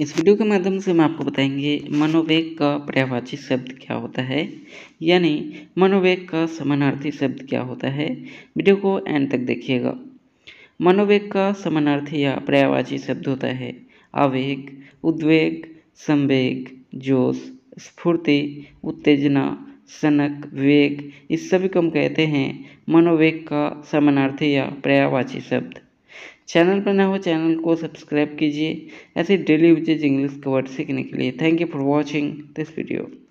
इस वीडियो के माध्यम से हम आपको बताएंगे मनोवेग का पर्यायवाची शब्द क्या होता है, यानी मनोवेग का समानार्थी शब्द क्या होता है। वीडियो को एंड तक देखिएगा। मनोवेग का समानार्थी या पर्यायवाची शब्द होता है आवेग, उद्वेग, संवेग, जोश, स्फूर्ति, उत्तेजना, सनक, वेग। इस सभी को हम कहते हैं मनोवेग का समानार्थी या पर्यायवाची शब्द। चैनल पर ना हो चैनल को सब्सक्राइब कीजिए ऐसे डेली यूजेज इंग्लिश के वर्ड सीखने के लिए। Thank you for watching this video.